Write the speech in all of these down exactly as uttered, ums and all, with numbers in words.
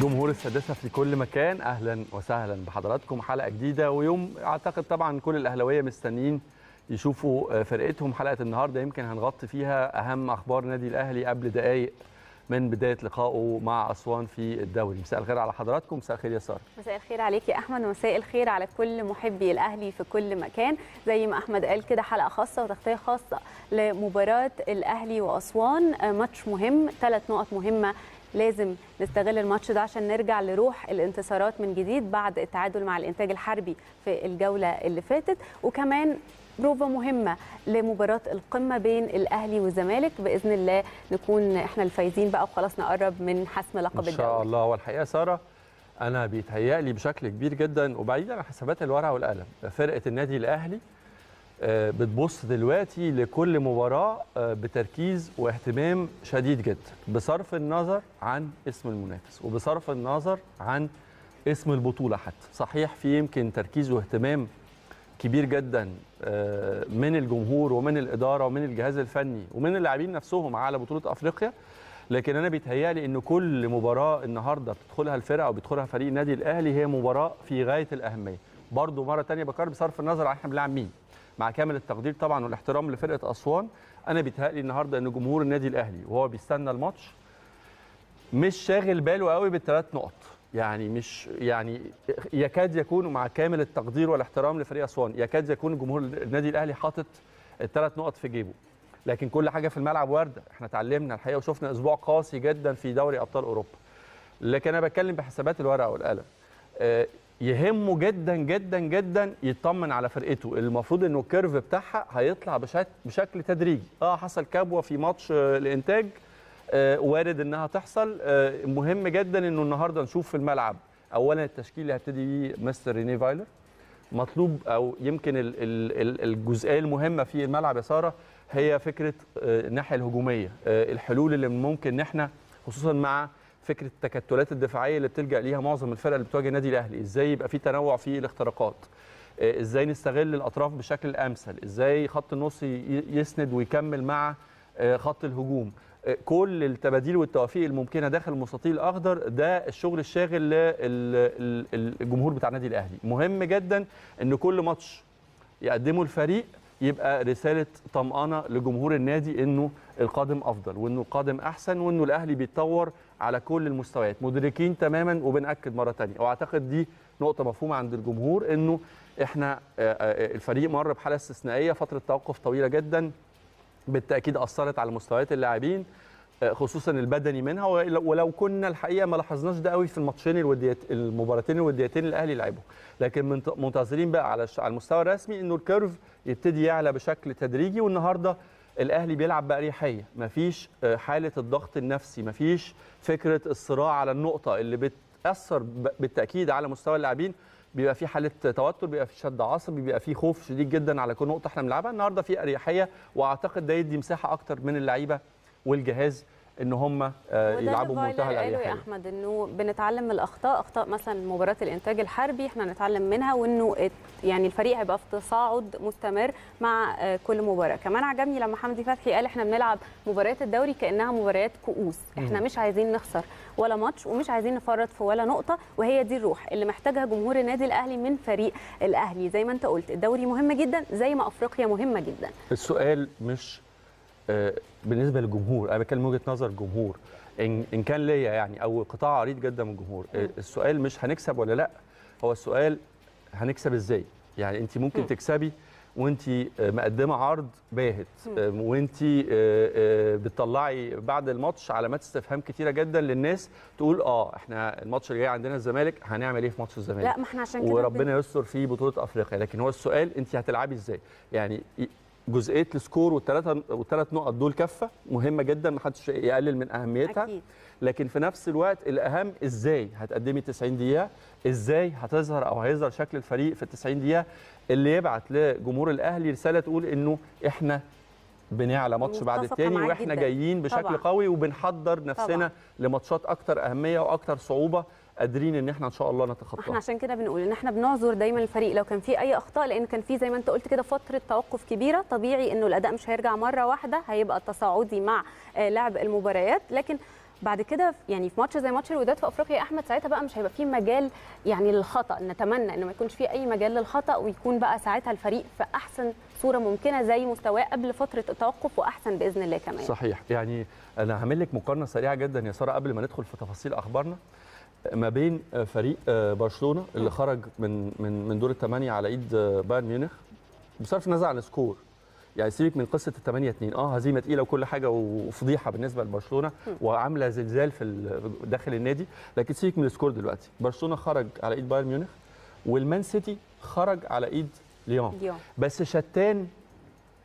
جمهور السادسه في كل مكان، اهلا وسهلا بحضراتكم. حلقه جديده ويوم اعتقد طبعا كل الاهلاويه مستنيين يشوفوا فرقتهم. حلقه النهارده يمكن هنغطي فيها اهم اخبار نادي الاهلي قبل دقائق من بدايه لقائه مع اسوان في الدوري. مساء الخير على حضراتكم، مساء الخير يا ساره. مساء الخير عليك يا احمد، ومساء الخير على كل محبي الاهلي في كل مكان. زي ما احمد قال كده، حلقه خاصه وتغطيه خاصه لمباراه الاهلي واسوان، ماتش مهم، ثلاث نقط مهمه، لازم نستغل الماتش ده عشان نرجع لروح الانتصارات من جديد بعد التعادل مع الانتاج الحربي في الجوله اللي فاتت، وكمان بروفة مهمة لمباراة القمة بين الأهلي والزمالك، بإذن الله نكون احنا الفايزين بقى وخلاص نقرب من حسم لقب الدوري إن شاء الله. والحقيقة سارة أنا بيتهيألي بشكل كبير جدا، وبعيدا عن حسابات الورقة والقلم، فرقة النادي الأهلي بتبص دلوقتي لكل مباراة بتركيز واهتمام شديد جدا، بصرف النظر عن اسم المنافس وبصرف النظر عن اسم البطولة حتى. صحيح في يمكن تركيز واهتمام كبير جدا من الجمهور ومن الاداره ومن الجهاز الفني ومن اللاعبين نفسهم على بطوله افريقيا، لكن انا بيتهيالي ان كل مباراه النهارده بتدخلها الفرقه او بيدخلها فريق النادي الاهلي هي مباراه في غايه الاهميه. برضو مره ثانيه بكرر، بصرف النظر عن احنا بنلعب مين، مع كامل التقدير طبعا والاحترام لفرقه اسوان، انا بيتهيالي النهارده ان جمهور النادي الاهلي وهو بيستنى الماتش مش شاغل باله قوي بالثلاث نقط، يعني مش يعني يكاد يكون، مع كامل التقدير والاحترام لفريق اسوان، يكاد يكون جمهور النادي الاهلي حاطط الثلاث نقط في جيبه، لكن كل حاجه في الملعب وارده. احنا اتعلمنا الحقيقه وشفنا اسبوع قاسي جدا في دوري ابطال اوروبا، لكن انا بتكلم بحسابات الورقه والقلم. يهمه جدا جدا جدا يطمن على فرقته، المفروض انه الكيرف بتاعها هيطلع بشكل تدريجي. اه حصل كبوه في ماتش الانتاج، وارد انها تحصل. مهم جدا انه النهارده نشوف في الملعب اولا التشكيل اللي هبتدي بيه مستر رينيه فايلر، مطلوب او يمكن الجزئيه المهمه في الملعب يا ساره هي فكره الناحيه الهجوميه، الحلول اللي ممكن احنا خصوصا مع فكره التكتلات الدفاعيه اللي بتلجا ليها معظم الفرق اللي بتواجه النادي الاهلي، ازاي يبقى في تنوع في الاختراقات، ازاي نستغل الاطراف بشكل امثل، ازاي خط النص يسند ويكمل مع خط الهجوم. كل التباديل والتوافيق الممكنه داخل المستطيل الاخضر ده الشغل الشاغل للجمهور بتاع النادي الاهلي. مهم جدا ان كل ماتش يقدمه الفريق يبقى رساله طمانه لجمهور النادي انه القادم افضل وانه القادم احسن وانه الاهلي بيتطور على كل المستويات، مدركين تماما وبناكد مره ثانيه، واعتقد دي نقطه مفهومه عند الجمهور، انه احنا الفريق مر بحاله استثنائيه، فتره توقف طويله جدا بالتأكيد أثرت على مستويات اللاعبين خصوصا البدني منها، ولو كنا الحقيقة ما لاحظناش ده قوي في الماتشين الوديات المباراتين الوديتين الأهلي لعبهم، لكن منتظرين بقى على المستوى الرسمي إنه الكيرف يبتدي يعلى بشكل تدريجي. والنهاردة الأهلي بيلعب بأريحية، مفيش حالة الضغط النفسي، مفيش فكرة الصراع على النقطة اللي بتأثر بالتأكيد على مستوى اللاعبين، بيبقى في حاله توتر، بيبقى في شد عصبي، بيبقى في خوف شديد جدا على كل نقطه احنا بنلعبها. النهارده في اريحيه، واعتقد ده يدي مساحه اكتر من اللعيبه والجهاز ان هم يلعبوا بمنتهى الاريحيه. وده يا احمد انه بنتعلم من الاخطاء، اخطاء مثلا مباراه الانتاج الحربي احنا نتعلم منها، وانه يعني الفريق هيبقى في تصاعد مستمر مع كل مباراه. كمان عجبني لما حمدي فتحي قال احنا بنلعب مباريات الدوري كانها مباريات كؤوس، احنا مش عايزين نخسر ولا ماتش ومش عايزين نفرط في ولا نقطه، وهي دي الروح اللي محتاجها جمهور النادي الاهلي من فريق الاهلي. زي ما انت قلت الدوري مهم جدا زي ما افريقيا مهمه جدا. السؤال مش بالنسبه للجمهور، انا بتكلم وجهه نظر الجمهور ان ان كان ليا يعني او قطاع عريض جدا من الجمهور. السؤال مش هنكسب ولا لا، هو السؤال هنكسب ازاي. يعني انت ممكن تكسبي وانت مقدمه عرض باهت، وانت بتطلعي بعد الماتش علامات استفهام كتيره جدا للناس، تقول اه احنا الماتش اللي جاي عندنا الزمالك، هنعمل ايه في ماتش الزمالك؟ لا ما احنا عشان كده وربنا يستر في بطوله افريقيا. لكن هو السؤال انت هتلعبي ازاي. يعني جزئيه السكور والثلاثه والثلاث نقط دول كفه مهمه جدا، ما حدش يقلل من اهميتها أكيد. لكن في نفس الوقت الاهم ازاي هتقدمي تسعين دقيقه، ازاي هتظهر او هيظهر شكل الفريق في التسعين دقيقه اللي يبعت لجمهور الاهلي رساله تقول انه احنا بنعلى ماتش بعد الثاني واحنا جايين بشكل طبعا قوي وبنحضر نفسنا لماتشات اكثر اهميه واكثر صعوبه، قادرين ان احنا ان شاء الله نتخطاها. احنا عشان كده بنقول ان احنا بنعذر دايما الفريق لو كان في اي اخطاء، لان كان في زي ما انت قلت كده فتره توقف كبيره، طبيعي انه الاداء مش هيرجع مره واحده، هيبقى تصاعدي مع لعب المباريات. لكن بعد كده يعني في ماتش زي ماتش الوداد في افريقيا يا احمد، ساعتها بقى مش هيبقى فيه مجال يعني للخطا، نتمنى انه ما يكونش فيه اي مجال للخطا، ويكون بقى ساعتها الفريق في احسن صوره ممكنه زي مستواه قبل فتره التوقف واحسن باذن الله كمان. صحيح، يعني انا هعمل لك مقارنه سريعه جدا يا ساره قبل ما ندخل في تفاصيل اخبارنا ما بين فريق برشلونه اللي خرج من من من دور الثمانيه على ايد بايرن ميونخ بصرف النظر عن السكور، يعني سيبك من قصه الثمانية اتنين، اه هزيمه تقيله وكل حاجه وفضيحه بالنسبه لبرشلونه وعامله زلزال في داخل النادي، لكن سيبك من السكور دلوقتي. برشلونه خرج على ايد بايرن ميونخ والمان سيتي خرج على ايد ليون، بس شتان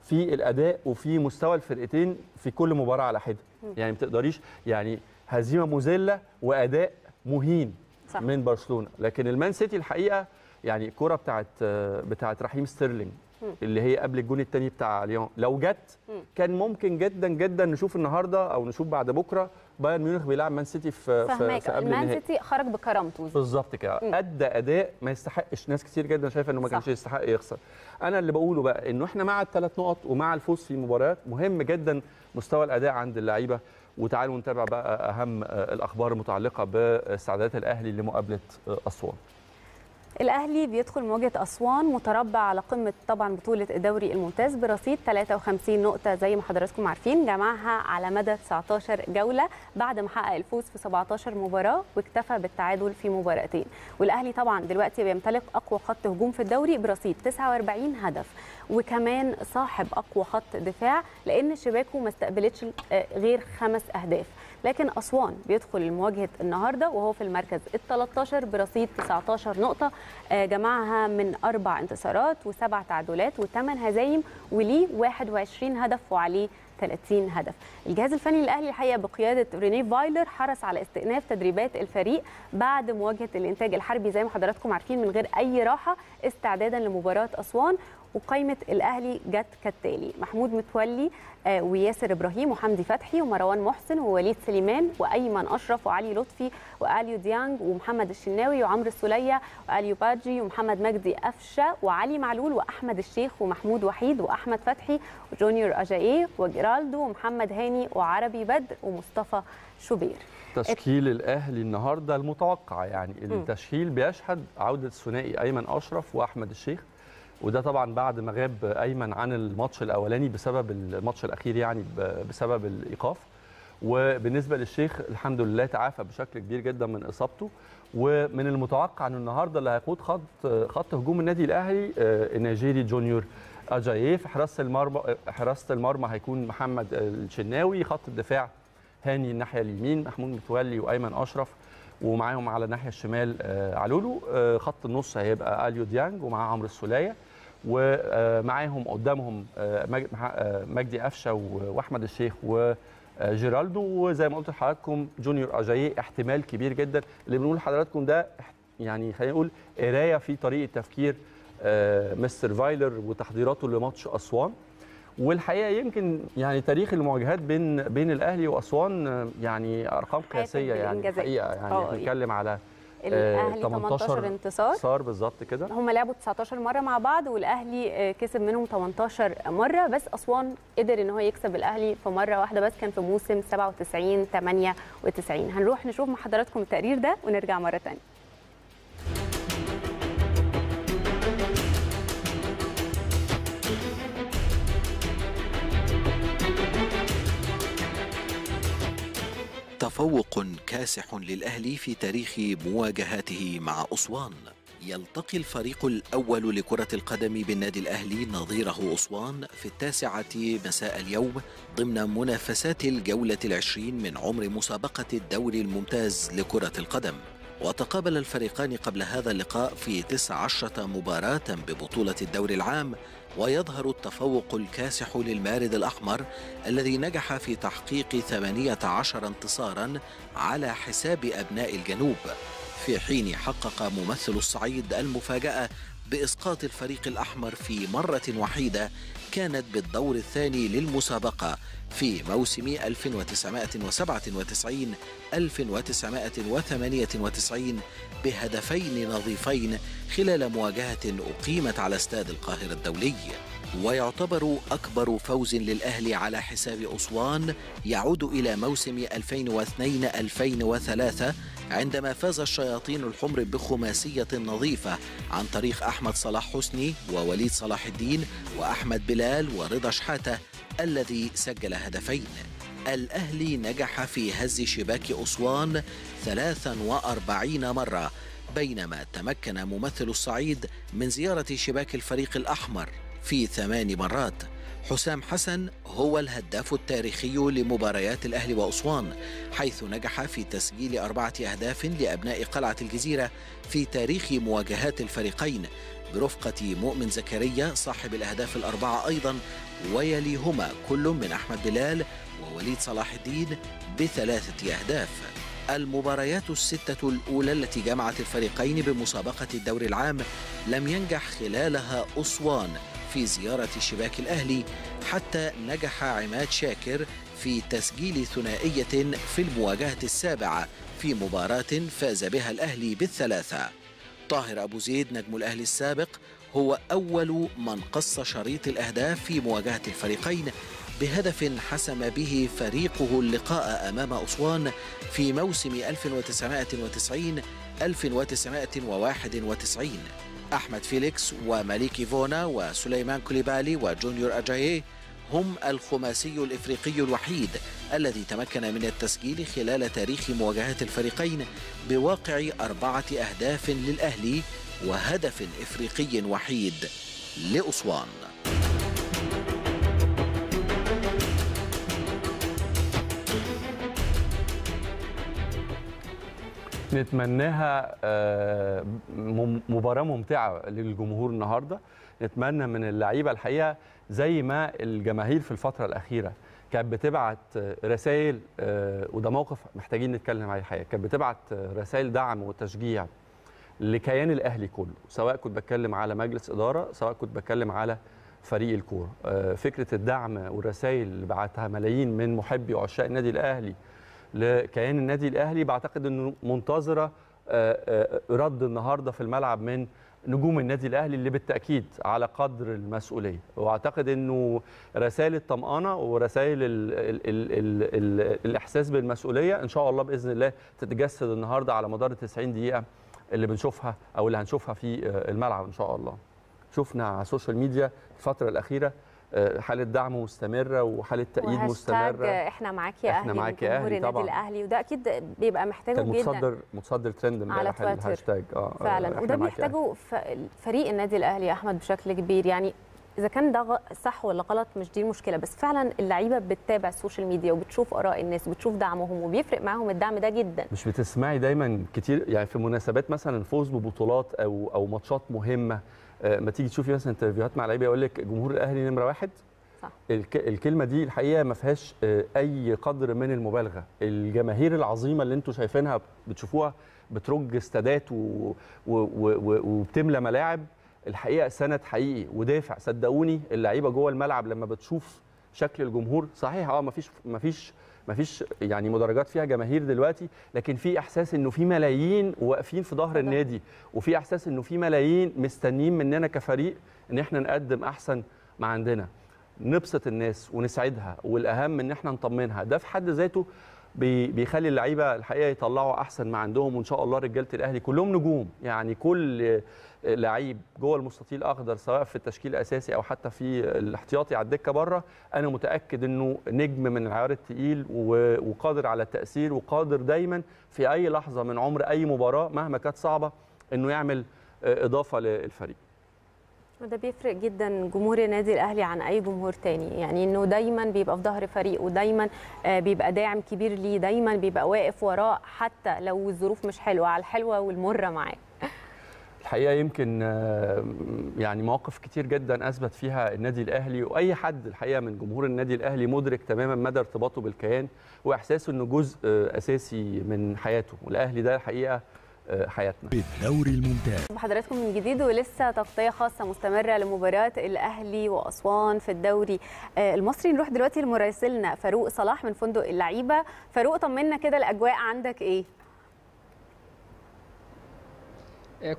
في الاداء وفي مستوى الفرقتين في كل مباراه على حده، يعني ما تقدريش يعني هزيمه مذله واداء مهين صح. من برشلونه، لكن المان سيتي الحقيقه يعني الكره بتاعت بتاعت رحيم ستيرلينج اللي هي قبل الجون الثاني بتاع ليون لو جت كان ممكن جدا جدا نشوف النهارده او نشوف بعد بكره بايرن ميونخ بيلعب مان سيتي في فهمك. في قبل النهائي مان سيتي خرج بكرامته بالظبط كده، ادى اداء ما يستحقش، ناس كتير جدا شايفه انه ما كانش يستحق يخسر. انا اللي بقوله بقى انه احنا مع الثلاث نقط ومع الفوز في مباريات، مهم جدا مستوى الاداء عند اللعيبه. وتعالوا نتابع بقى اهم الاخبار المتعلقه باستعدادات الاهلي لمقابله اسوان. الأهلي بيدخل مواجهة أسوان متربع على قمة طبعا بطولة الدوري الممتاز برصيد ثلاثة وخمسين نقطة زي ما حضراتكم عارفين، جمعها على مدى تسعتاشر جولة بعد ما حقق الفوز في سبعتاشر مباراة واكتفى بالتعادل في مباراتين. والأهلي طبعا دلوقتي بيمتلك أقوى خط هجوم في الدوري برصيد تسعة وأربعين هدف، وكمان صاحب أقوى خط دفاع لأن شباكه ما استقبلتش غير خمس أهداف. لكن أسوان بيدخل المواجهة النهاردة وهو في المركز الثالث عشر برصيد تسعتاشر نقطة جمعها من أربع انتصارات وسبع تعادلات وثمان هزايم، وليه واحد وعشرين هدف وعليه ثلاثين هدف. الجهاز الفني للأهلي الحقيقة بقيادة رينيه فايلر حرص على استئناف تدريبات الفريق بعد مواجهة الإنتاج الحربي زي ما حضراتكم عارفين من غير أي راحة استعدادا لمباراة أسوان. وقائمة الأهلي جت كالتالي: محمود متولي وياسر إبراهيم وحمدي فتحي ومروان محسن ووليد سليمان وأيمن أشرف وعلي لطفي وأليو ديانج ومحمد الشناوي وعمر السولية وأليو بادجي ومحمد مجدي أفشا وعلي معلول وأحمد الشيخ ومحمود وحيد وأحمد فتحي وجونيور أجاييه وجيرالدو ومحمد هاني وعربي بدر ومصطفى شوبير. تشكيل الأهلي النهاردة المتوقع، يعني التشكيل بيشهد عودة الثنائي أيمن أشرف وأحمد الشيخ، وده طبعا بعد ما غاب ايمن عن الماتش الاولاني بسبب الماتش الاخير يعني بسبب الايقاف. وبالنسبه للشيخ الحمد لله تعافى بشكل كبير جدا من اصابته، ومن المتوقع انه النهارده اللي هيقود خط خط هجوم النادي الاهلي النيجيري جونيور أجاييه، في حراسه المرمى حراسه المرمى هيكون محمد الشناوي، خط الدفاع هاني الناحيه اليمين، محمود متولي وايمن اشرف ومعاهم على الناحيه الشمال علولو، خط النص هيبقى اليو ديانج ومعاه عمرو السوليه، ومعاهم قدامهم مجدي أفشا وأحمد الشيخ وجيرالدو، وزي ما قلت لحضراتكم جونيور أجاييه احتمال كبير جدا. اللي بنقول لحضراتكم ده يعني خلينا نقول قرايه في طريقه تفكير مستر فايلر وتحضيراته لماتش أسوان. والحقيقه يمكن يعني تاريخ المواجهات بين بين الأهلي وأسوان يعني أرقام قياسيه، يعني الحقيقه يعني بنتكلم على الأهلي تمنتاشر انتصار صار بالظبط كده، هم لعبوا تسعتاشر مره مع بعض والأهلي كسب منهم تمنتاشر مره، بس أسوان قدر ان هو يكسب الأهلي في مره واحده بس، كان في موسم سبعة وتسعين تمانية وتسعين. هنروح نشوف مع حضراتكم التقرير ده ونرجع مره ثانيه. تفوق كاسح للأهلي في تاريخ مواجهاته مع أسوان. يلتقي الفريق الأول لكرة القدم بالنادي الأهلي نظيره أسوان في التاسعة مساء اليوم ضمن منافسات الجولة العشرين من عمر مسابقة الدوري الممتاز لكرة القدم. وتقابل الفريقان قبل هذا اللقاء في تسع عشرة مباراة ببطولة الدوري العام، ويظهر التفوق الكاسح للمارد الأحمر الذي نجح في تحقيق ثمانية عشر انتصارا على حساب أبناء الجنوب، في حين حقق ممثل الصعيد المفاجأة بإسقاط الفريق الأحمر في مرة وحيدة كانت بالدور الثاني للمسابقة في موسم ألف وتسعمائة وسبعة وتسعين ألف وتسعمائة وثمانية وتسعين بهدفين نظيفين خلال مواجهة أقيمت على استاد القاهرة الدولي. ويعتبر أكبر فوز للأهلي على حساب أسوان يعود إلى موسم ألفين واثنين ألفين وثلاثة عندما فاز الشياطين الحمر بخماسية نظيفة عن طريق أحمد صلاح حسني ووليد صلاح الدين وأحمد بلال ورضا شحاتة الذي سجل هدفين. الأهلي نجح في هز شباك أسوان ثلاث وأربعين مرة، بينما تمكن ممثل الصعيد من زيارة شباك الفريق الأحمر في ثمان مرات. حسام حسن هو الهداف التاريخي لمباريات الأهلي وأسوان، حيث نجح في تسجيل أربعة أهداف لأبناء قلعة الجزيرة في تاريخ مواجهات الفريقين، برفقة مؤمن زكريا صاحب الأهداف الأربعة أيضا، ويليهما كل من أحمد بلال ووليد صلاح الدين بثلاثة أهداف. المباريات الستة الأولى التي جمعت الفريقين بمسابقة الدوري العام لم ينجح خلالها أسوان في زيارة شباك الأهلي، حتى نجح عماد شاكر في تسجيل ثنائية في المواجهة السابعة في مباراة فاز بها الأهلي بالثلاثة. طاهر أبو زيد نجم الأهلي السابق هو أول من قص شريط الأهداف في مواجهة الفريقين بهدف حسم به فريقه اللقاء أمام أسوان في موسم ألف وتسعمائة وتسعين ألف وتسعمائة وواحد وتسعين. أحمد فيليكس وماليكي فونا وسليمان كوليبالي وجونيور أجايي هم الخماسي الإفريقي الوحيد الذي تمكن من التسجيل خلال تاريخ مواجهات الفريقين بواقع أربعة أهداف للأهلي وهدف إفريقي وحيد لأسوان. نتمناها مباراة ممتعة للجمهور النهاردة، نتمنى من اللعيبة الحقيقة زي ما الجماهير في الفترة الأخيرة كانت بتبعت رسائل، وده موقف محتاجين نتكلم عليه الحقيقة، كانت بتبعت رسائل دعم وتشجيع لكيان الأهلي كله، سواء كنت بتكلم على مجلس إدارة سواء كنت بتكلم على فريق الكورة. فكرة الدعم والرسائل اللي بعتها ملايين من محبي وعشاق النادي الأهلي لكيان النادي الأهلي بعتقد أنه منتظرة رد النهاردة في الملعب من نجوم النادي الأهلي اللي بالتأكيد على قدر المسؤولية، وأعتقد أنه رسائل الطمأنة ورسائل ال ال ال ال ال الإحساس بالمسؤولية إن شاء الله بإذن الله تتجسد النهاردة على مدار تسعين دقيقة اللي بنشوفها أو اللي هنشوفها في الملعب إن شاء الله. شفنا على السوشيال ميديا الفترة الأخيرة حالة دعم مستمرة وحالة تأييد مستمرة، احنا معاك يا احنا معاك يا اهلي طبعا الأهلي، وده اكيد بيبقى محتاجه جدا، متصدر متصدر ترند على الهاشتاج اه فعلا، وده بيحتاجه فريق النادي الأهلي يا احمد بشكل كبير. يعني اذا كان ده صح ولا غلط مش دي المشكله، بس فعلا اللعيبه بتتابع السوشيال ميديا وبتشوف اراء الناس وبتشوف دعمهم وبيفرق معاهم الدعم ده جدا. مش بتسمعي دايما كتير يعني في مناسبات مثلا الفوز ببطولات او او ماتشات مهمه، ما تيجي تشوفي مثلا انترفيوهات مع لعيبه يقول لك جمهور الاهلي نمره واحد صح. الكلمه دي الحقيقه ما فيهاش اي قدر من المبالغه. الجماهير العظيمه اللي انتم شايفينها بتشوفوها بترج استادات و... و... و... وبتملى ملاعب، الحقيقه سند حقيقي ودافع. صدقوني اللعيبه جوه الملعب لما بتشوف شكل الجمهور صحيح اه ما فيش ما فيش ما فيش يعني مدرجات فيها جماهير دلوقتي، لكن في احساس انه في ملايين واقفين في ظهر النادي، وفي احساس انه في ملايين مستنيين مننا كفريق ان احنا نقدم احسن ما عندنا، نبسط الناس ونسعدها، والاهم ان احنا نطمنها. ده في حد ذاته بيخلي اللعيبه الحقيقه يطلعوا احسن ما عندهم، وان شاء الله رجاله الاهلي كلهم نجوم، يعني كل لعيب جوه المستطيل الاخضر سواء في التشكيل الاساسي او حتى في الاحتياطي على الدكه بره، انا متاكد انه نجم من العيار الثقيل وقادر على التاثير وقادر دايما في اي لحظه من عمر اي مباراه مهما كانت صعبه انه يعمل اضافه للفريق. وده بيفرق جدا جمهور النادي الأهلي عن أي جمهور تاني، يعني إنه دايما بيبقى في ظهر فريقه ودايما بيبقى داعم كبير ليه، دايما بيبقى واقف وراه حتى لو الظروف مش حلوة، على الحلوة والمرة معاه. الحقيقة يمكن يعني مواقف كتير جدا أثبت فيها النادي الأهلي، وأي حد الحقيقة من جمهور النادي الأهلي مدرك تماما مدى ارتباطه بالكيان وإحساسه إنه جزء أساسي من حياته، والأهلي ده الحقيقة حياتنا. بالدوري الممتاز بحضراتكم من جديد، ولسه تغطيه خاصه مستمره لمباراه الاهلي واسوان في الدوري المصري. نروح دلوقتي لمراسلنا فاروق صلاح من فندق اللعيبه. فاروق طمنا كده الاجواء عندك ايه؟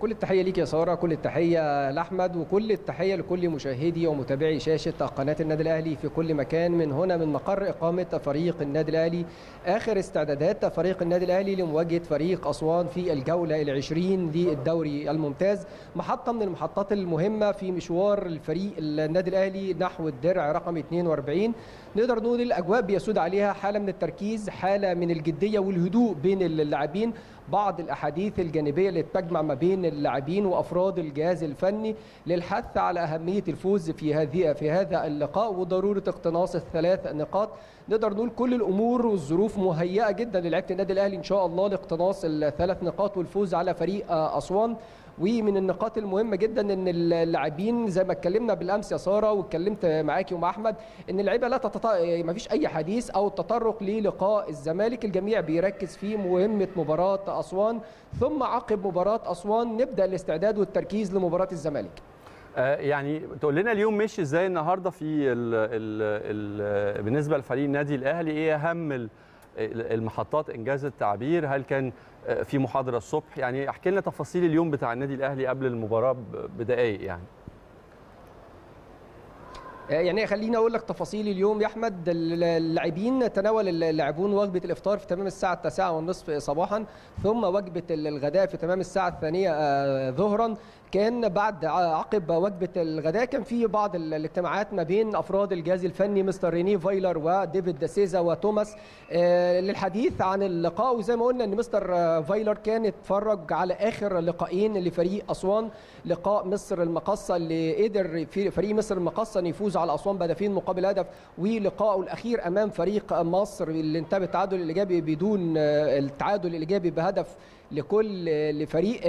كل التحية ليك يا سارة، كل التحية لأحمد، وكل التحية لكل مشاهدي ومتابعي شاشة قناة النادي الأهلي في كل مكان. من هنا من مقر إقامة فريق النادي الأهلي، آخر استعدادات فريق النادي الأهلي لمواجهة فريق أسوان في الجولة العشرين للدوري الممتاز، محطة من المحطات المهمة في مشوار الفريق النادي الأهلي نحو الدرع رقم اثنين وأربعين. نقدر نقول الأجواء بيسود عليها حالة من التركيز، حالة من الجدية والهدوء بين اللاعبين. بعض الأحاديث الجانبية اللي تجمع ما بين بين اللاعبين وافراد الجهاز الفني للحث على اهميه الفوز في هذه في هذا اللقاء وضروره اقتناص الثلاث نقاط. نقدر نقول كل الامور والظروف مهيئه جدا للاعيبه النادي الاهلي ان شاء الله لاقتناص الثلاث نقاط والفوز على فريق اسوان. ومن النقاط المهمه جدا ان اللاعبين زي ما اتكلمنا بالامس يا ساره واتكلمت معاكي ومع احمد ان اللعيبه لا تتط... ما فيش اي حديث او تطرق للقاء الزمالك، الجميع بيركز في مهمه مباراه اسوان، ثم عقب مباراه اسوان نبدا الاستعداد والتركيز لمباراه الزمالك. آه يعني تقول لنا اليوم مشي ازاي النهارده في ال ال ال بالنسبه لفريق النادي الاهلي، ايه اهم المحطات انجاز التعبير؟ هل كان في محاضره الصبح؟ يعني احكي لنا تفاصيل اليوم بتاع النادي الاهلي قبل المباراه بدقائق. يعني يعني خليني اقول لك تفاصيل اليوم يا احمد. اللاعبين تناول اللاعبون وجبه الافطار في تمام الساعه التاسعة والنصف صباحا، ثم وجبه الغداء في تمام الساعه الثانية ظهرا. كان بعد عقب وجبه الغداء كان في بعض الاجتماعات ما بين افراد الجهاز الفني مستر ريني فايلر وديفيد داسيزا وتوماس للحديث عن اللقاء. وزي ما قلنا ان مستر فايلر كان اتفرج على اخر لقاءين لفريق اسوان، لقاء مصر المقاصه اللي قدر فريق مصر المقاصه ان يفوز على اسوان بهدفين مقابل هدف، ولقائه الاخير امام فريق مصر اللي انتهى بالتعادل الايجابي بدون التعادل الايجابي بهدف لكل لفريق.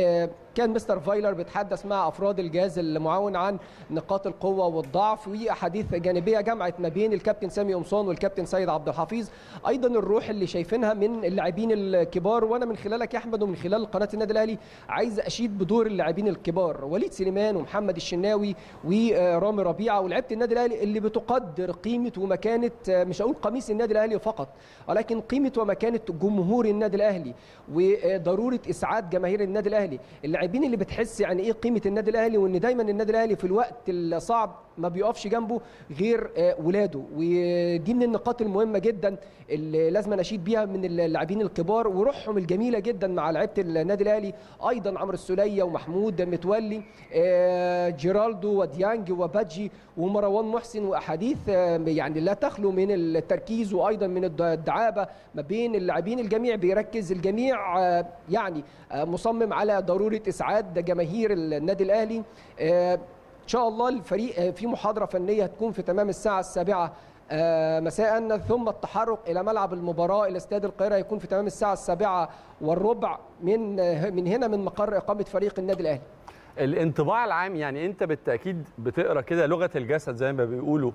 كان مستر فايلر بيتحدث مع افراد الجهاز المعاون عن نقاط القوه والضعف واحاديث جانبيه جمعت ما بين الكابتن سامي قمصان والكابتن سيد عبد الحفيظ، ايضا الروح اللي شايفينها من اللاعبين الكبار. وانا من خلالك يا احمد ومن خلال قناه النادي الاهلي عايز اشيد بدور اللاعبين الكبار، وليد سليمان ومحمد الشناوي ورامي ربيعه ولاعيبه النادي الاهلي اللي بتقدر قيمه ومكانه، مش هقول قميص النادي الاهلي فقط ولكن قيمه ومكانه جمهور النادي الاهلي وضروره اسعاد جماهير النادي الاهلي، اللاعبين اللي بتحس يعني ايه قيمه النادي الاهلي وان دايما النادي الاهلي في الوقت الصعب ما بيقفش جنبه غير ولاده. ودي من النقاط المهمه جدا اللي لازم نشيد بيها من اللاعبين الكبار وروحهم الجميله جدا مع لعيبه النادي الاهلي. ايضا عمرو السوليه ومحمود متولي، جيرالدو وديانج وبادجي ومروان محسن، واحاديث يعني لا تخلو من التركيز وايضا من الدعابه ما بين اللاعبين. الجميع بيركز، الجميع يعني مصمم على ضروره اسعاد جماهير النادي الاهلي. إن شاء الله الفريق في محاضرة فنية هتكون في تمام الساعة السابعة مساء، ثم التحرك إلى ملعب المباراة إلى استاد القاهرة هيكون في تمام الساعة السابعة والربع من من هنا من مقر إقامة فريق النادي الأهلي. الانطباع العام، يعني أنت بالتأكيد بتقرأ كده لغة الجسد زي ما بيقولوا،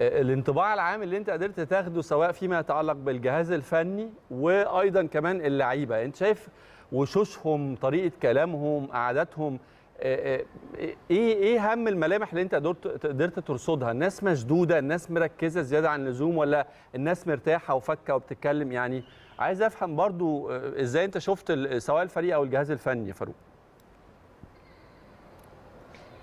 الانطباع العام اللي أنت قدرت تاخده سواء فيما يتعلق بالجهاز الفني وأيضا كمان اللعيبة، أنت شايف وشوشهم، طريقة كلامهم، قعداتهم، ايه ايه اهم الملامح اللي انت قدرت ترصدها؟ الناس مشدوده، الناس مركزه زياده عن اللزوم، ولا الناس مرتاحه وفكه وبتتكلم؟ يعني عايز افهم برضو ازاي انت شفت سواء الفريق او الجهاز الفني يا فاروق.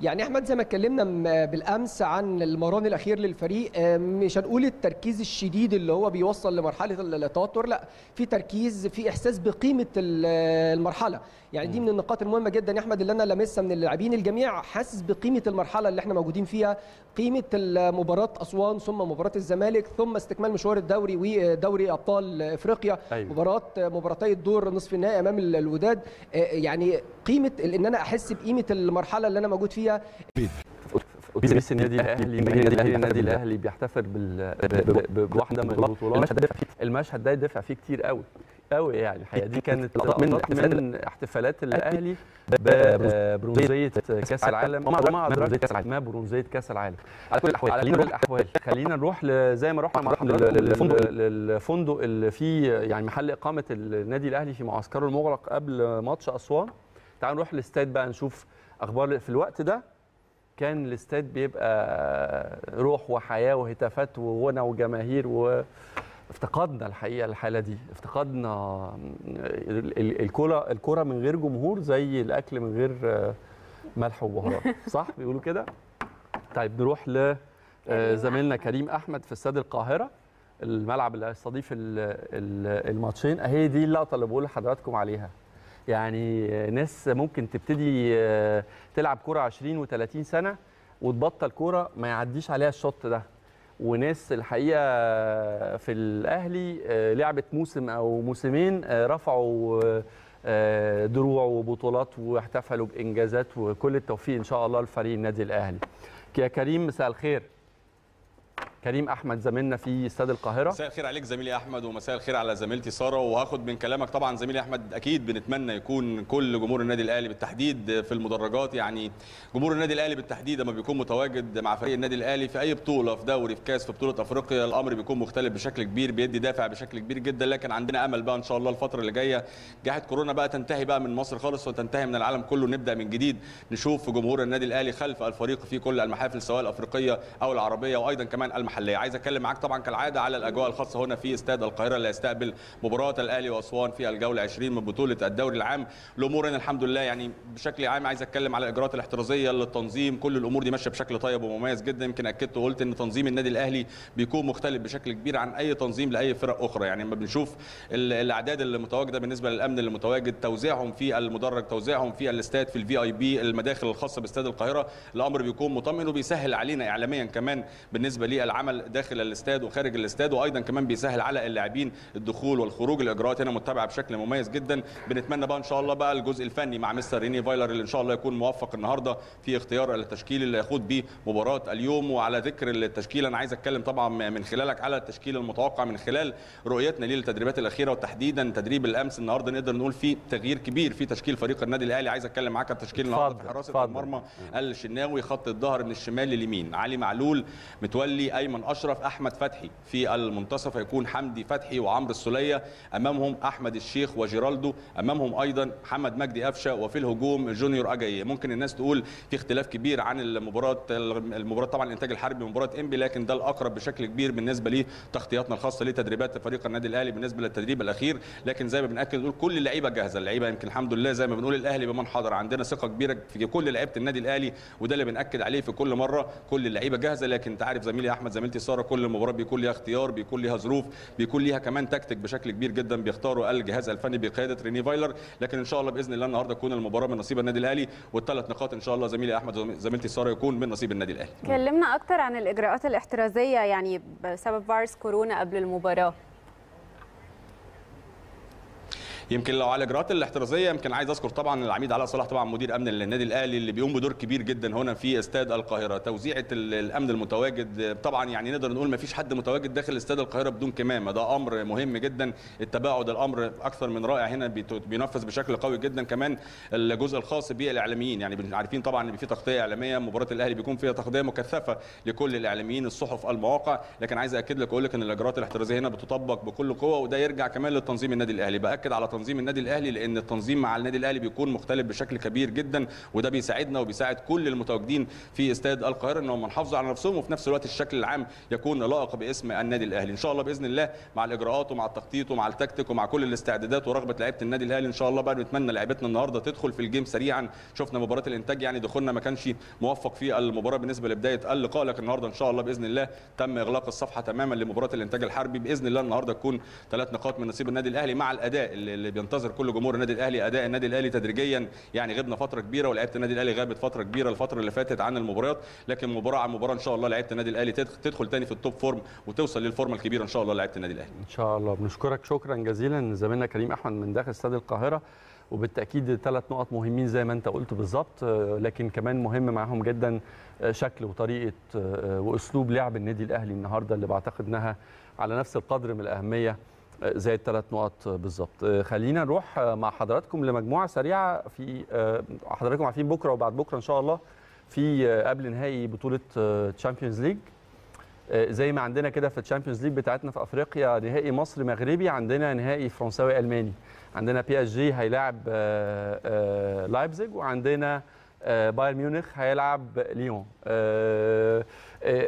يعني احمد زي ما اتكلمنا بالامس عن المران الاخير للفريق، مش هنقول التركيز الشديد اللي هو بيوصل لمرحله التوتر، لا، في تركيز، في احساس بقيمه المرحله. يعني دي من النقاط المهمه جدا يا احمد اللي انا لمسها من اللاعبين، الجميع حاسس بقيمه المرحله اللي احنا موجودين فيها، قيمه مباراه اسوان ثم مباراه الزمالك ثم استكمال مشوار الدوري ودوري ابطال افريقيا. أيوة. مباراه مباراتي الدور نصف النهائي امام الوداد، يعني قيمه ان انا احس بقيمه المرحله اللي انا موجود فيها. بيزنس النادي الاهلي، النادي الاهلي النادي الاهلي بيحتفل بواحده من البطولات. المشهد ده يدفع فيه كتير قوي قوي يعني الحقيقه. دي كانت من احتفالات الاهلي ببرونزيه كاس العالم ومع ادراك ما برونزيه كاس العالم. على كل الاحوال خلينا نروح الاحوال خلينا نروح زي ما رحنا للفندق للفندق اللي فيه يعني محل اقامه النادي الاهلي في معسكره المغلق قبل ماتش اسوان. تعالوا نروح للاستاد بقى نشوف اخبار. في الوقت ده كان الاستاد بيبقى روح وحياه وهتافات وغنى وجماهير و افتقدنا الحقيقه الحاله دي، افتقدنا الكره الكره من غير جمهور زي الاكل من غير ملح وبهارات، صح بيقولوا كده؟ طيب نروح لزميلنا كريم احمد في استاد القاهره، الملعب اللي هيستضيف الماتشين. اهي دي اللقطه اللي بقول لحضراتكم عليها. يعني ناس ممكن تبتدي تلعب كوره عشرين وتلاتين سنه وتبطل كوره ما يعديش عليها الشوط ده، وناس الحقيقه في الاهلي لعبت موسم او موسمين رفعوا دروع وبطولات واحتفلوا بانجازات، وكل التوفيق ان شاء الله لفريق النادي الاهلي. يا كريم مساء الخير. كريم احمد زميلنا في استاد القاهره. مساء الخير عليك زميلي احمد، ومساء الخير على زميلتي ساره. وهاخد من كلامك طبعا زميلي احمد، اكيد بنتمنى يكون كل جمهور النادي الاهلي بالتحديد في المدرجات، يعني جمهور النادي الاهلي بالتحديد لما بيكون متواجد مع فريق النادي الاهلي في اي بطوله، في دوري، في كاس، في بطوله افريقيا، الامر بيكون مختلف بشكل كبير، بيدي دافع بشكل كبير جدا. لكن عندنا امل بقى ان شاء الله الفتره اللي جايه، جائحه كورونا بقى تنتهي بقى من مصر خالص وتنتهي من العالم كله، نبدا من جديد نشوف جمهور النادي الاهلي خلف الفريق في كل المحافل سواء الافريقيه او العربيه وايضا كمان المحافل. عايز اتكلم معاك طبعا كالعاده على الاجواء الخاصه هنا في استاد القاهره اللي هيستقبل مباراه الاهلي واسوان في الجوله عشرين من بطوله الدوري العام. الامور هنا الحمد لله يعني بشكل عام، عايز اتكلم على الاجراءات الاحترازيه للتنظيم، كل الامور دي ماشيه بشكل طيب ومميز جدا. يمكن اكدت وقلت ان تنظيم النادي الاهلي بيكون مختلف بشكل كبير عن اي تنظيم لاي فرق اخرى، يعني لما بنشوف الاعداد اللي متواجده بالنسبه للامن اللي متواجد، توزيعهم في المدرج، توزيعهم في الاستاد، في الفي اي بي، المداخل الخاصه باستاد القاهره، الامر بيكون مطمئن وبيسهل علينا اعلاميا كمان بالنسبه لي العمل داخل الاستاد وخارج الاستاد، وايضا كمان بيسهل على اللاعبين الدخول والخروج. الاجراءات هنا متبعه بشكل مميز جدا. بنتمنى بقى ان شاء الله بقى الجزء الفني مع مستر ريني فايلر اللي ان شاء الله يكون موفق النهارده في اختيار التشكيل اللي هيخوض بيه مباراه اليوم. وعلى ذكر التشكيل انا عايز اتكلم طبعا من خلالك على التشكيل المتوقع من خلال رؤيتنا ليه للتدريبات الاخيره، وتحديدا تدريب الامس النهارده نقدر نقول فيه تغيير كبير في تشكيل فريق النادي الاهلي. عايز اتكلم معاك على التشكيل النهارده. في حراسه المرمى الشناوي، خط الظهر من الشمال لليمين علي معلول، متولي، أيمن أشرف، أحمد فتحي. في المنتصف هيكون حمدي فتحي وعمرو السولية، أمامهم أحمد الشيخ وجيرالدو، أمامهم أيضا محمد مجدي أفشة، وفي الهجوم جونيور أجايي. ممكن الناس تقول في اختلاف كبير عن المباراة المباراة طبعا الإنتاج الحربي ومباراة إنبي، لكن ده الأقرب بشكل كبير بالنسبة لي تغطياتنا الخاصة لتدريبات فريق النادي الأهلي بالنسبة للتدريب الأخير. لكن زي ما بنأكد نقول كل اللعيبة جاهزة، اللعيبة يمكن الحمد لله زي ما بنقول الأهلي بمن حضر، عندنا ثقة كبيرة في كل لعيبة النادي الأهلي، وده اللي بنأكد عليه في كل مرة، كل اللعيبة جاهزة. لكن تعرف زميلي أحمد، زميلتي ساره، كل مباراه بيكون ليها اختيار، بيكون ليها ظروف، بيكون ليها كمان تكتيك بشكل كبير جدا بيختاروا الجهاز الفني بقياده ريني فايلر. لكن ان شاء الله باذن الله النهارده تكون المباراه من نصيب النادي الاهلي، والثلاث نقاط ان شاء الله زميلي احمد وزميلتي ساره يكون من نصيب النادي الاهلي. كلمنا اكتر عن الاجراءات الاحترازيه يعني بسبب فيروس كورونا قبل المباراه. يمكن لو على الاجراءات الاحترازيه يمكن عايز اذكر طبعا العميد علاء صلاح طبعا مدير امن النادي الاهلي اللي بيقوم بدور كبير جدا هنا في استاد القاهره. توزيعه الامن المتواجد طبعا يعني نقدر نقول ما فيش حد متواجد داخل استاد القاهره بدون كمامه، ده امر مهم جدا. التباعد الامر اكثر من رائع هنا، بينفذ بشكل قوي جدا. كمان الجزء الخاص بالاعلاميين، يعني عارفين طبعا ان في تغطيه اعلاميه مباراه الاهلي بيكون فيها تغطيه مكثفه لكل الاعلاميين، الصحف، المواقع. لكن عايز اكد لك اقول لك ان الاجراءات الاحترازيه هنا بتطبق بكل قوه، وده يرجع كمان لتنظيم النادي الاهلي. باكد على تنظيم النادي الاهلي لان التنظيم مع النادي الاهلي بيكون مختلف بشكل كبير جدا، وده بيساعدنا وبيساعد كل المتواجدين في استاد القاهره انهم يحافظوا على نفسهم، وفي نفس الوقت الشكل العام يكون لائق باسم النادي الاهلي. ان شاء الله باذن الله مع الاجراءات ومع التخطيط ومع التكتيك ومع كل الاستعدادات ورغبه لعيبه النادي الاهلي ان شاء الله بقى نتمنى لعيبتنا النهارده تدخل في الجيم سريعا. شفنا مباراه الانتاج يعني دخولنا ما كانش موفق في المباراه بالنسبه لبدايه اللقاء، لكن النهارده ان شاء الله باذن الله تم اغلاق الصفحه تماما لمباراه الانتاج الحربي. باذن الله النهارده تكون ثلاث نقاط من نصيب النادي الاهلي مع الاداء اللي بينتظر كل جمهور النادي الاهلي. اداء النادي الاهلي تدريجيا يعني غبنا فتره كبيره، ولعيبه النادي الاهلي غابت فتره كبيره الفتره اللي فاتت عن المباريات، لكن مباراه عن مباراه ان شاء الله لعيبه النادي الاهلي تدخل تاني في التوب فورم وتوصل للفورمه الكبيره ان شاء الله لعيبه النادي الاهلي. ان شاء الله. بنشكرك شكرا جزيلا زميلنا كريم احمد من داخل استاد القاهره، وبالتاكيد ثلاث نقط مهمين زي ما انت قلت بالظبط، لكن كمان مهم معاهم جدا شكل وطريقه واسلوب لعب النادي الاهلي النهارده اللي بعتقد انها على نفس القدر من الاهميه زي الثلاث نقط بالظبط. خلينا نروح مع حضراتكم لمجموعه سريعه. في حضراتكم عارفين بكره وبعد بكره ان شاء الله في قبل نهائي بطوله تشامبيونز ليج، زي ما عندنا كده في التشامبيونز ليج بتاعتنا في افريقيا نهائي مصري مغربي، عندنا نهائي فرنساوي الماني، عندنا بي اس جي هيلاعب لايبزيج، وعندنا بايرن ميونخ هيلعب ليون.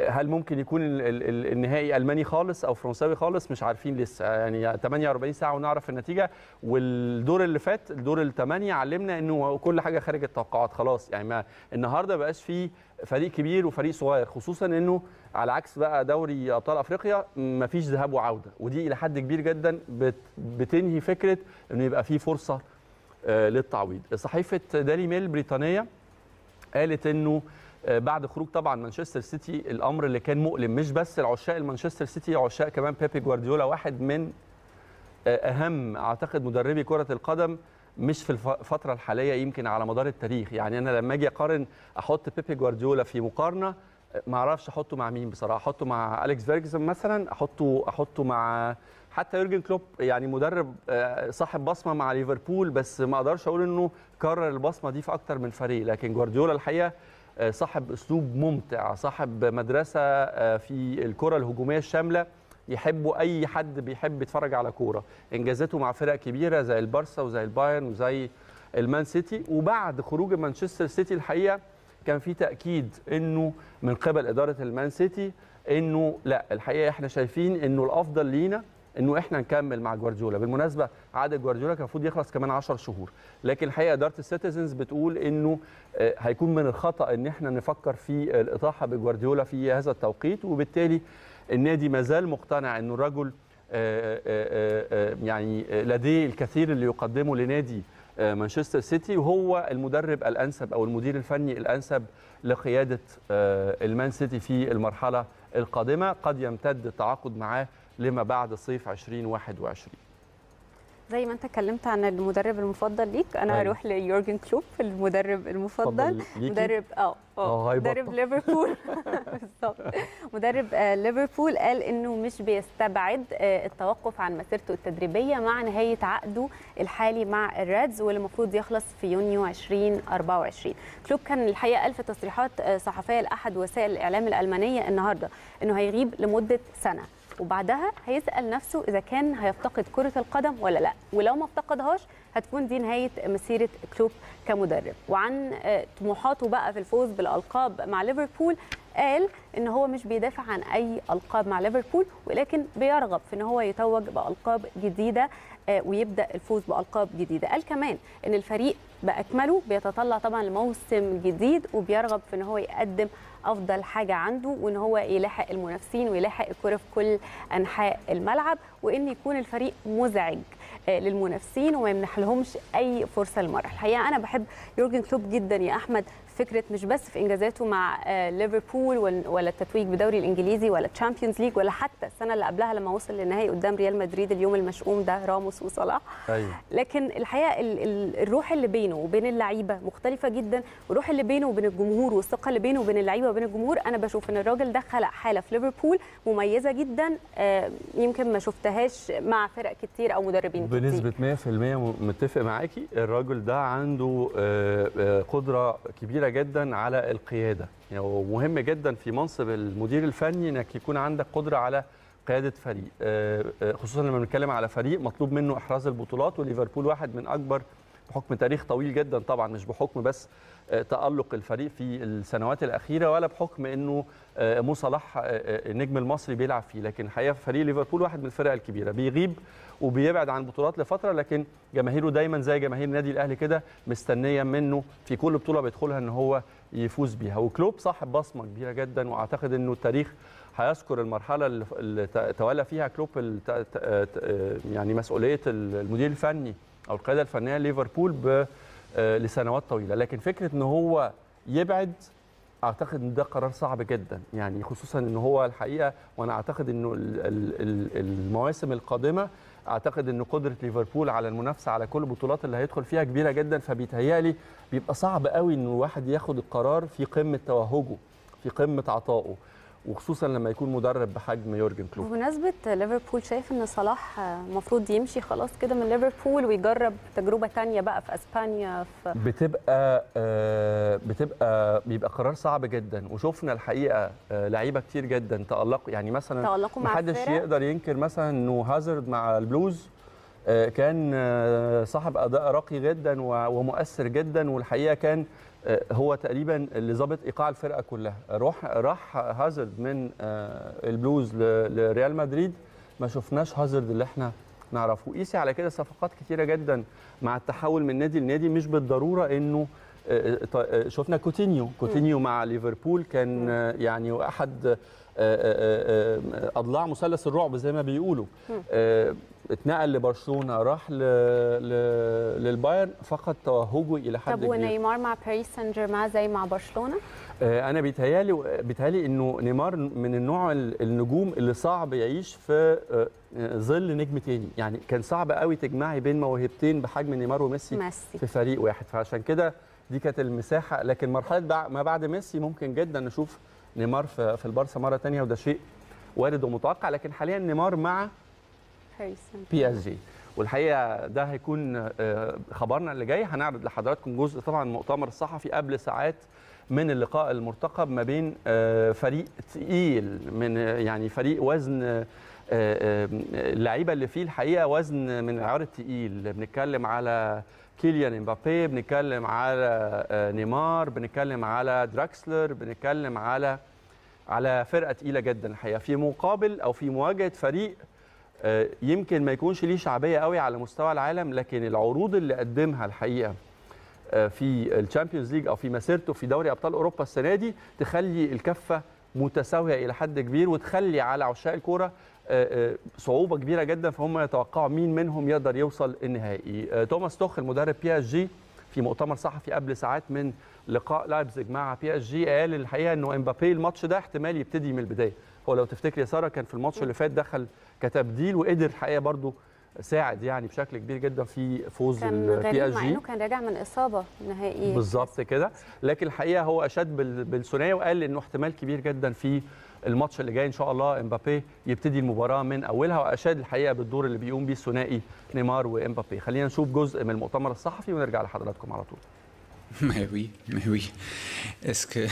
هل ممكن يكون النهائي ألماني خالص أو فرنساوي خالص؟ مش عارفين لسه، يعني ثمانية وأربعين ساعة ونعرف النتيجة. والدور اللي فات الدور الثمانية علمنا أنه كل حاجة خارج التوقعات خلاص، يعني ما النهاردة بقاش فيه فريق كبير وفريق صغير، خصوصا أنه على عكس بقى دوري أبطال أفريقيا مفيش ذهاب وعودة، ودي إلى حد كبير جدا بتنهي فكرة أنه يبقى فيه فرصة للتعويض. صحيفة دالي ميل البريطانية قالت أنه بعد خروج طبعا مانشستر سيتي، الامر اللي كان مؤلم مش بس لعشاق المانشستر سيتي، عشاق كمان بيبي جوارديولا، واحد من اهم اعتقد مدربي كره القدم مش في الفتره الحاليه يمكن على مدار التاريخ. يعني انا لما اجي اقارن احط بيبي جوارديولا في مقارنه ما اعرفش احطه مع مين بصراحه، احطه مع اليكس فيرجسون مثلا، احطه احطه مع حتى يورجن كلوب، يعني مدرب صاحب بصمه مع ليفربول بس ما اقدرش اقول انه كرر البصمه دي في اكتر من فريق. لكن جوارديولا الحقيقه صاحب اسلوب ممتع، صاحب مدرسه في الكره الهجوميه الشامله، يحبه اي حد بيحب يتفرج على كوره. انجازاته مع فرق كبيره زي البارسا وزي البايرن وزي المان سيتي. وبعد خروج مانشستر سيتي الحقيقه كان في تاكيد انه من قبل اداره المان سيتي انه لا، الحقيقه احنا شايفين انه الافضل لينا انه احنا نكمل مع جوارديولا. بالمناسبه عقد جوارديولا كان المفروض يخلص كمان عشر شهور، لكن الحقيقه اداره السيتيزنز بتقول انه هيكون من الخطا ان احنا نفكر في الاطاحه بجوارديولا في هذا التوقيت، وبالتالي النادي ما زال مقتنع انه الرجل يعني لديه الكثير اللي يقدمه لنادي مانشستر سيتي، وهو المدرب الانسب او المدير الفني الانسب لقياده المان سيتي في المرحله القادمه. قد يمتد التعاقد معاه لما بعد صيف ألفين وواحد وعشرين. زي ما انت اتكلمت عن المدرب المفضل ليك، انا هروح ليورجن كلوب المدرب المفضل، مدرب اه اه مدرب ليفربول بالظبط. مدرب ليفربول قال انه مش بيستبعد التوقف عن مسيرته التدريبيه مع نهايه عقده الحالي مع الريدز واللي المفروض يخلص في يونيو ألفين وأربعة وعشرين. كلوب كان الحقيقه الف تصريحات صحفيه لاحد وسائل الاعلام الالمانيه النهارده انه هيغيب لمده سنه، وبعدها هيسأل نفسه إذا كان هيفتقد كرة القدم ولا لا، ولو ما افتقدهاش هتكون دي نهاية مسيرة كلوب كمدرب. وعن طموحاته بقى في الفوز بالألقاب مع ليفربول، قال إن هو مش بيدافع عن أي ألقاب مع ليفربول، ولكن بيرغب في إن هو يتوج بألقاب جديدة ويبدأ الفوز بألقاب جديدة. قال كمان إن الفريق بأكمله بيتطلع طبعا لموسم جديد وبيرغب في إن هو يقدم أفضل حاجة عنده، وإن هو يلاحق المنافسين ويلاحق الكرة في كل أنحاء الملعب، وإن يكون الفريق مزعج للمنافسين وما يمنح لهمش أي فرصة للمرح. الحقيقة أنا بحب يورجن كلوب جدا يا أحمد، فكرة مش بس في إنجازاته مع ليفربول ولا التتويج بدوري الإنجليزي ولا تشامبيونز ليج ولا حتى السنة اللي قبلها لما وصل للنهائي قدام ريال مدريد اليوم المشؤوم ده راموس وصلاح، أيوة. لكن الحقيقة الروح اللي بينه وبين اللعيبة مختلفة جدا، والروح اللي بينه وبين الجمهور والثقة اللي بينه وبين اللعيبة وبين الجمهور، أنا بشوف إن الراجل ده خلق حالة في ليفربول مميزة جدا يمكن ما شفتهاش مع فرق كتير أو مدربين كتير. بنسبة مية في المية متفق معاكي، الراجل ده عنده قدرة كبيرة جدا على القياده، يعني مهم جدا في منصب المدير الفني انك يكون عندك قدره على قياده فريق، خصوصا لما بنتكلم على فريق مطلوب منه احراز البطولات، وليفربول واحد من اكبر بحكم تاريخ طويل جدا طبعا، مش بحكم بس تالق الفريق في السنوات الاخيره ولا بحكم انه مو صلاح النجم المصري بيلعب فيه، لكن الحقيقه فريق ليفربول واحد من الفرق الكبيره بيغيب وبيبعد عن البطولات لفتره، لكن جماهيره دايما زي جماهير النادي الاهلي كده مستنيه منه في كل بطوله بيدخلها ان هو يفوز بيها. وكلوب صاحب بصمه كبيره جدا، واعتقد انه التاريخ هيذكر المرحله اللي تولى فيها كلوب يعني مسؤوليه المدير الفني او القياده الفنيه ليفربول لسنوات طويله، لكن فكره ان هو يبعد اعتقد ان ده قرار صعب جدا، يعني خصوصا ان هو الحقيقه وانا اعتقد انه المواسم القادمه اعتقد ان قدره ليفربول على المنافسه على كل البطولات اللي هيدخل فيها كبيره جدا، فبيتهيالي بيبقى صعب قوي ان الواحد ياخد القرار في قمه توهجه في قمه عطائه، وخصوصا لما يكون مدرب بحجم يورجن كلوب. بمناسبه ليفربول، شايف ان صلاح المفروض يمشي خلاص كده من ليفربول ويجرب تجربه ثانيه بقى في اسبانيا؟ في بتبقى بتبقى بيبقى قرار صعب جدا، وشفنا الحقيقه لعيبه كتير جدا تألقوا، يعني مثلا محدش يقدر ينكر مثلا انه هازارد مع البلوز كان صاحب اداء راقي جدا ومؤثر جدا، والحقيقه كان هو تقريبا اللي ظابط ايقاع الفرقه كلها. روح راح هازارد من البلوز لريال مدريد، ما شفناش هازارد اللي احنا نعرفه. قيسي على كده صفقات كتيره جدا مع التحول من نادي لنادي، مش بالضروره انه شفنا كوتينيو كوتينيو مع ليفربول كان يعني احد اضلاع مثلث الرعب زي ما بيقولوا. اتنقل لبرشلونه، راح للبايرن، فقد توهجه الى حد كبير. طب ونيمار مع باريس سان جيرمان زي مع برشلونه؟ انا بيتهيالي بيتهيالي انه نيمار من النوع النجوم اللي صعب يعيش في ظل نجم تاني، يعني كان صعب قوي تجمعي بين موهبتين بحجم نيمار وميسي ميسي. في فريق واحد، فعشان كده دي كانت المساحه. لكن مرحله ما بعد ميسي ممكن جدا نشوف نيمار في البارسا مره ثانيه، وده شيء وارد ومتوقع. لكن حاليا نيمار مع بي اس جي، والحقيقه ده هيكون خبرنا اللي جاي. هنعرض لحضراتكم جزء طبعا المؤتمر الصحفي قبل ساعات من اللقاء المرتقب ما بين فريق ثقيل، من يعني فريق وزن اللعيبه اللي فيه الحقيقه وزن من العيار الثقيل. بنتكلم على كيليان امبابي، بنتكلم على نيمار، بنتكلم على دراكسلر، بنتكلم على على فرقه ثقيله جدا الحقيقه، في مقابل او في مواجهه فريق يمكن ما يكونش ليه شعبيه قوي على مستوى العالم، لكن العروض اللي قدمها الحقيقه في الشامبيونز ليج او في مسيرته في دوري ابطال اوروبا السنه دي تخلي الكفه متساويه الى حد كبير، وتخلي على عشاق الكوره صعوبه كبيره جدا فهم يتوقعوا مين منهم يقدر يوصل النهائي. توماس توخل مدرب بي اس جي في مؤتمر صحفي قبل ساعات من لقاء لايبزيج مع بي اس جي قال الحقيقه انه امبابي الماتش ده احتمال يبتدي من البدايه. هو لو تفتكر يا ساره كان في الماتش اللي فات دخل كتبديل، وقدر الحقيقه برضو ساعد يعني بشكل كبير جدا في فوز البي اس جي، مع انه كان راجع من اصابه نهائيه بالظبط كده. لكن الحقيقه هو اشاد بالثنائيه وقال انه احتمال كبير جدا في الماتش اللي جاي ان شاء الله امبابي يبتدي المباراه من اولها، واشاد الحقيقه بالدور اللي بيقوم بيه الثنائي نيمار وامبابي. خلينا نشوف جزء من المؤتمر الصحفي ونرجع لحضراتكم على طول. Mais oui, mais oui. Est-ce que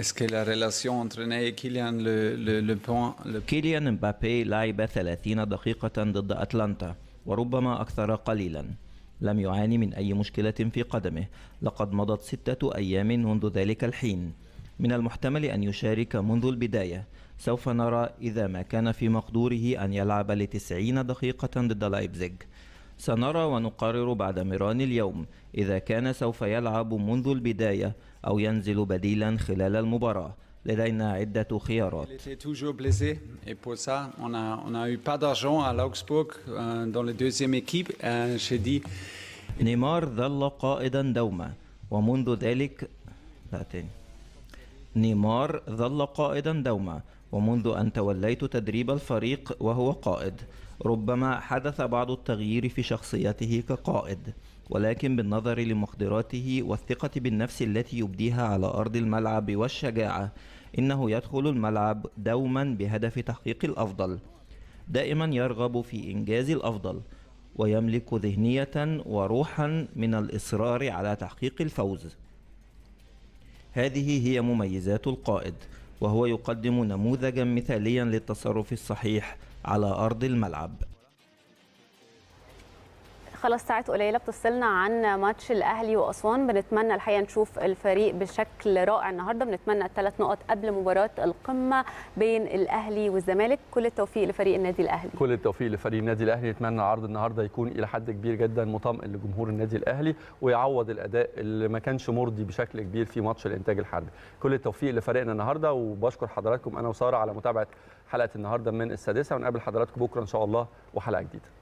est-ce que la relation entre Renée et Kylian le le le point le Kylian Mbappé لعب ثلاثين دقيقة ضد أتلانتا وربما أكثر قليلا. لم يعاني من أي مشكلة في قدمه، لقد مضت ستة أيام منذ ذلك الحين. من المحتمل أن يشارك منذ البداية، سوف نرى إذا ما كان في مقدوره أن يلعب لتسعين دقيقة ضد لايبزيج. سنرى ونقرر بعد مران اليوم إذا كان سوف يلعب منذ البداية أو ينزل بديلا خلال المباراة. لدينا عدة خيارات. نيمار ظل قائدا دوما ومنذ ذلك لا تاني. نيمار ظل قائدا دوما ومنذ أن توليت تدريب الفريق وهو قائد. ربما حدث بعض التغيير في شخصيته كقائد، ولكن بالنظر لمقدراته والثقة بالنفس التي يبديها على أرض الملعب والشجاعة، إنه يدخل الملعب دوما بهدف تحقيق الأفضل. دائما يرغب في إنجاز الأفضل، ويملك ذهنية وروحا من الإصرار على تحقيق الفوز. هذه هي مميزات القائد، وهو يقدم نموذجا مثاليا للتصرف الصحيح على أرض الملعب. خلاص ساعات قليلة بتفصلنا عن ماتش الأهلي وأسوان. بنتمنى الحقيقة نشوف الفريق بشكل رائع النهاردة. بنتمنى الثلاث نقط قبل مباراة القمة بين الأهلي والزمالك. كل التوفيق لفريق النادي الأهلي. كل التوفيق لفريق النادي الأهلي. نتمنى عرض النهاردة يكون إلى حد كبير جدا مطمئن لجمهور النادي الأهلي، ويعوض الأداء اللي ما كانش مرضي بشكل كبير في ماتش الإنتاج الحربي. كل التوفيق لفريقنا النهاردة، وبشكر حضراتكم أنا وسارة على متابعة حلقة النهاردة من السادسة، ونقابل حضراتكم بكرة إن شاء الله وحلقة جديدة.